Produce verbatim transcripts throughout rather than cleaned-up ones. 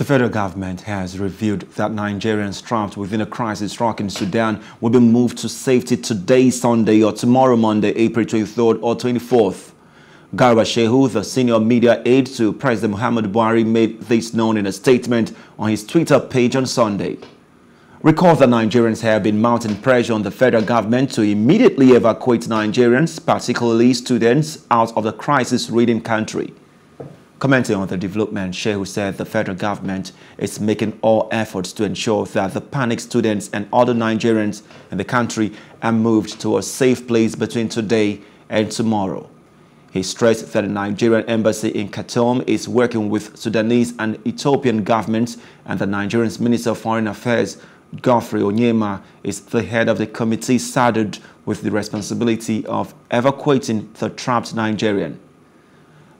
The federal government has revealed that Nigerians trapped within a crisis struck in Sudan will be moved to safety today, Sunday, or tomorrow, Monday, April twenty-third or twenty-fourth. Garba Shehu, the senior media aide to President Muhammadu Buhari, made this known in a statement on his Twitter page on Sunday. Recall that Nigerians have been mounting pressure on the federal government to immediately evacuate Nigerians, particularly students, out of the crisis-ridden country. Commenting on the development, Shehu said the federal government is making all efforts to ensure that the panicked students and other Nigerians in the country are moved to a safe place between today and tomorrow. He stressed that the Nigerian embassy in Khartoum is working with Sudanese and Ethiopian governments, and the Nigerian Minister of Foreign Affairs, Godfrey Onyema, is the head of the committee saddled with the responsibility of evacuating the trapped Nigerian.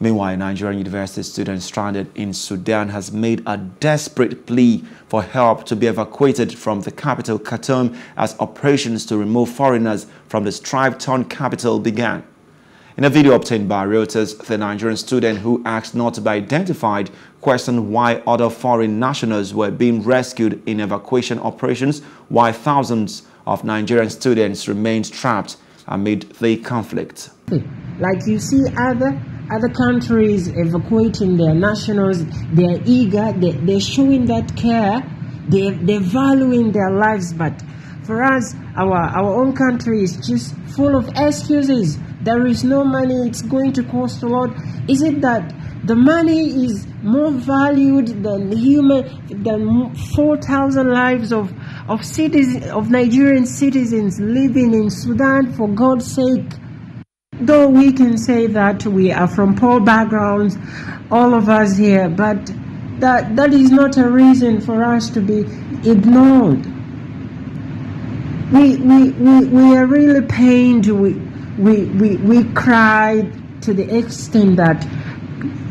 Meanwhile, Nigerian university students stranded in Sudan has made a desperate plea for help to be evacuated from the capital, Khartoum, as operations to remove foreigners from the strife-torn capital began. In a video obtained by Reuters, the Nigerian student who asked not to be identified questioned why other foreign nationals were being rescued in evacuation operations while thousands of Nigerian students remained trapped amid the conflict. Like you see other Other countries evacuating their nationals, they're eager, they, they're showing that care, they, they're valuing their lives. But for us, our, our own country is just full of excuses. There is no money, it's going to cost a lot. Is it that the money is more valued than human, than four thousand lives of, of, citizens, of Nigerian citizens living in Sudan, for God's sake? Though we can say that we are from poor backgrounds, all of us here, but that, that is not a reason for us to be ignored. We, we, we, we are really pained, we, we, we, we cried to the extent that,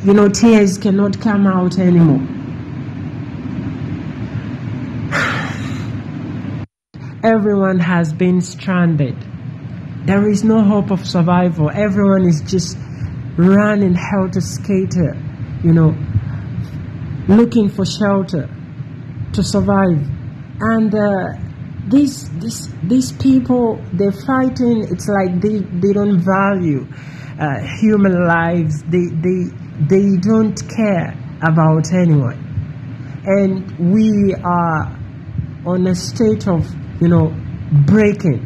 you know, tears cannot come out anymore. Everyone has been stranded. There is no hope of survival. Everyone is just running helter-skelter, you know, looking for shelter to survive. And uh, these, these, these people, they're fighting. It's like they, they don't value uh, human lives. They, they, they don't care about anyone. And we are on a state of, you know, breaking.